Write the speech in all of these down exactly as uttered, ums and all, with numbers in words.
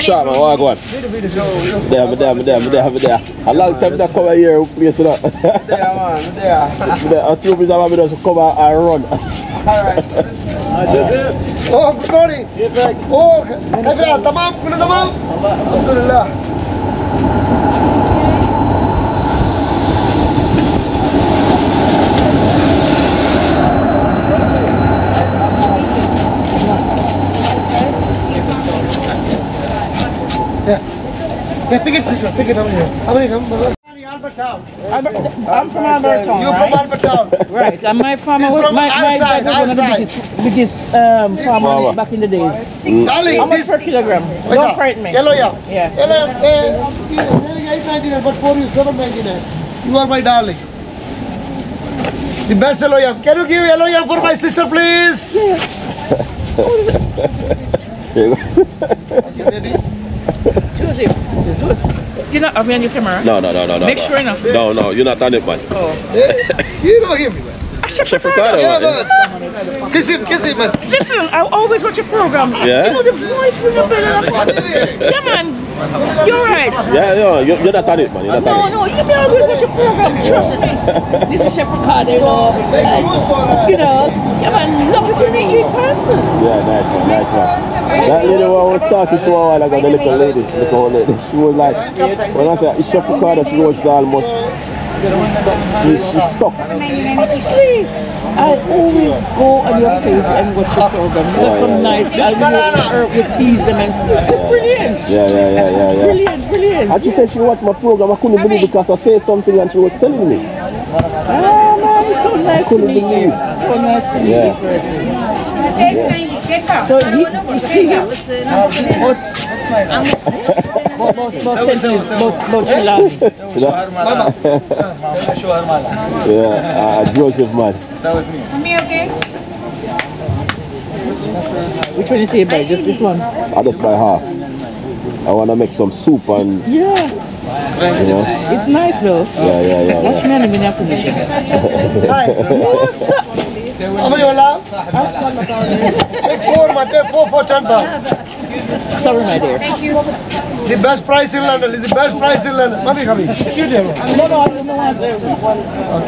Shot man, walk one. There, there, there, there, there. A long time that cover here, place it up. There, man, there. A two pieces of just cover and run. Alright. Oh, good morning. Oh, kafir, tamam, kula tamam. Alhamdulillah. Yeah, pick it, sister. Pick it. How many? How many? Albert Town. Albert, I'm from Albert Town. You're right? From Albert Town, right? And my farmer, my my dad was one of the biggest, biggest um, farmer back in the days. Mm. Darling, how much per kilogram? Wait, don't up. Frighten me. Hello, yeah. Yeah. Hello, eh? eight ninety-nine, but for you, seven ninety-nine. You are my darling. The best hello, yeah. Can you give hello, yeah, for my sister, please? Yeah. Okay, baby. Choose him. Choose. You're not behind your camera. No, no, no, no, no. Make sure enough. No, no, you're not done it, man. Oh. You know him. Chef Ricardo. Yeah, man. Kiss him, kiss him, man. Listen, I always watch your program. Yeah. You know the voice, remember that? Yeah, man. You're right. Yeah, no, you're, you're not done it, man. You're not done no, it. No, no, you always watch your program. Trust me. This is Chef Ricardo. You know, yeah, man. Love to meet you in person. Yeah, nice man, nice man. That lady I was talking to a while ago, the little lady, the old lady, she was like, when I said it's Chef Ricardo, she was almost, she's she stuck. Honestly, I always go on your page and watch your program. That's so nice. I will with teas and it's brilliant. Yeah, yeah, yeah, yeah, yeah. Brilliant, brilliant. And she said she watched my program. I couldn't believe it because I said something and she was telling me. Ah, man, it's so nice to meet you. So nice to meet you in person. Yeah. So you, you see him? Yeah, Joseph man. Come here, okay? Which one is he by? Just this one? I just buy half. I want to make some soup and... Yeah. You know? It's nice though. Yeah, yeah, yeah. Watch me and I'm finish it. Nice. How you love? Sorry, my dear. Thank you. The best price in London is the best price in London. Mommy, come here. No, no, I don't want to say that.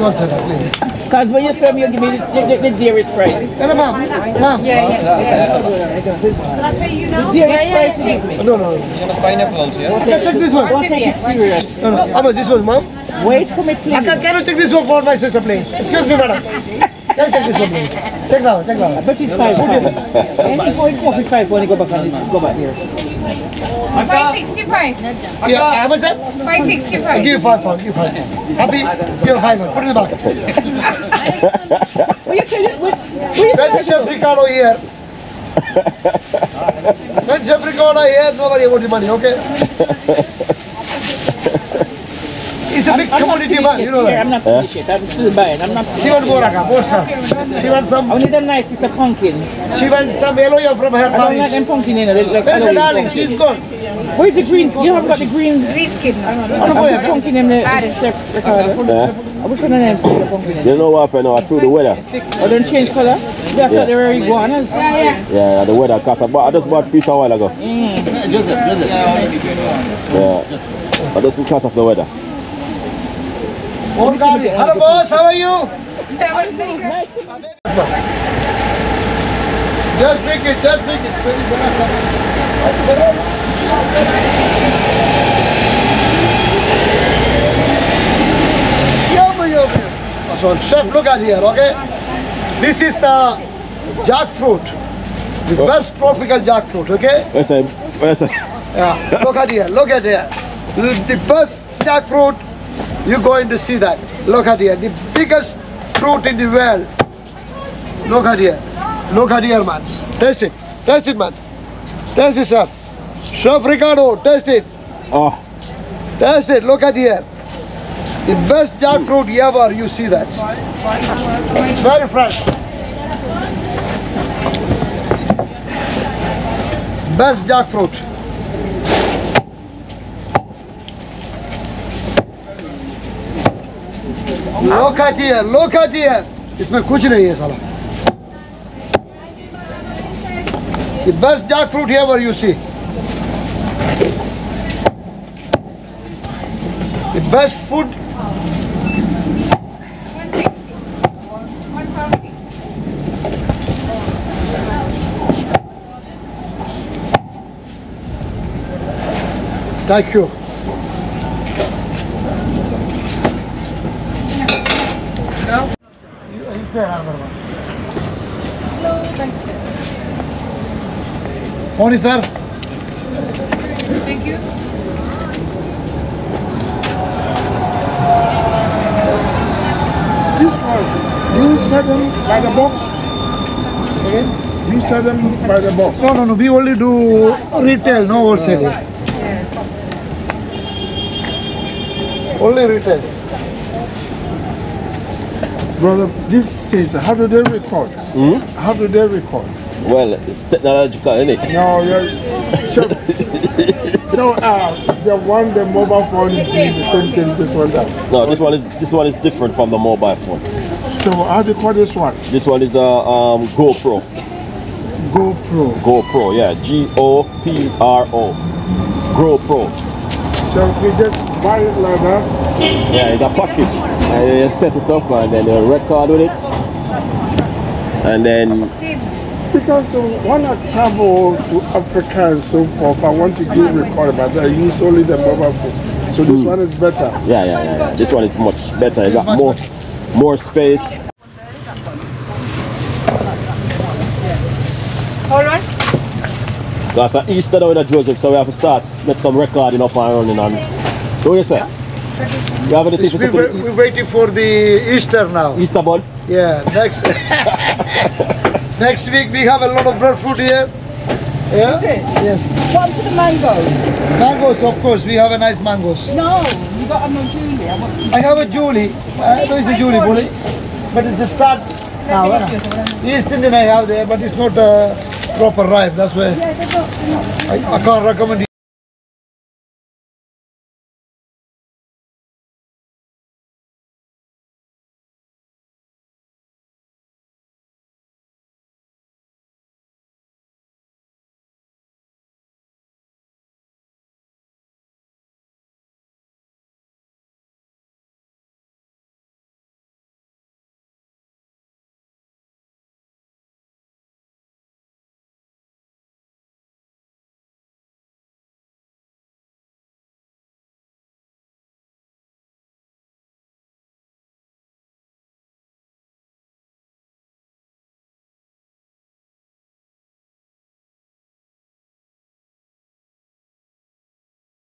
Don't say that, please. Because when you serve me, you give me the, the, the dearest price. Hello, ma'am. Ma'am. Yeah, yeah. Can I pay you now? The dearest yeah, yeah, price you give me. No, no. You want a pineapple also, yeah? I can take this one. Don't take it serious. No, no. How about this one, ma'am? Wait for me, please. I can, can you take this one for my sister, please? Excuse me, madam. Can you take this one, please? Take that one, take that one. But it's five. Any point of it, five, when you go back, go back here. five sixty-five. Yeah, how much is that? five sixty-five. I'll give you five pounds. Give you five. Happy? Give you five pounds. Put it in the back. Will you tell it? When Chef Ricardo here, when Chef Ricardo here, nobody about the money, okay? It's a big commodity man, you know that. I'm not finished yet. I'm still buying. I'm not finished. She wants more, more stuff. She wants some. I need a nice piece of pumpkin. She wants some yellow from her marriage. I don't like them pumpkin, you know. Where's the darling? She's gone. Where's the green? You haven't got the green. Green skin. I don't know. Pumpkin in the chef's record. I wish for the name piece of pumpkin. You know what happened now? Through the weather. Oh, don't change color? They thought they were iguanas. Yeah, yeah, the weather. Because I just bought pizza a while ago. Joseph, Joseph. Yeah. But that's because of the weather. Oh, God. Hello, boss. How are you? Just pick it. Just pick it. So, chef, look at here, okay? This is the jackfruit. The best tropical jackfruit, okay? Yes, sir. Yes, sir. Yeah. Look at here. Look at here. The best jackfruit. You're going to see that. Look at here, the biggest fruit in the world. Look at here, look at here, man. Taste it, taste it, man. Taste it, chef. Chef Ricardo, taste it. Oh, taste it. Look at here. The best jackfruit ever, you see that. It's very fresh. Best jackfruit. Look at here, look at here. इसमें कुछ नहीं है साला. The best jackfruit ever, you see. The best food. Thank you. No? He's there, another one. No, thank you. Morning, sir. Thank you. You sell them by the box? Again? You sell them by the box? No, no, no. We only do retail, no wholesale. Uh, yeah. Only retail. Brother, this says, how do they record? Hmm? How do they record? Well, it's technological, isn't it? No, you're... So uh, the one, the mobile phone is doing the same thing this one does? No, this one is, this one is different from the mobile phone. So how do you call this one? This one is a uh, um, GoPro. GoPro. GoPro, yeah. G O P R O. GoPro. So we just buy it like that? Yeah, it's a package. And then you set it up and then you record with it. And then... Because um, when I travel to Africa and so forth, I want to do record, but I use only the mobile phone. So this mm. one is better. Yeah, yeah, yeah, yeah. This one is much better. It's got more... Better. More space. Alright. That's an Easter now in Joseph, so we have to start make some recording up and running. And so, yes, sir. You have anything to say? We're, we're waiting for the Easter now. Easter ball? Yeah, next. Next week we have a lot of breadfruit here. Yeah? Yes. What to the mangoes? Mangoes, of course, we have a nice mangoes. No. I have a Julie. I know it's a Julie bully, but it's the start now. East Indian I have there, but it's not uh, proper ripe. That's why I, I can't recommend it.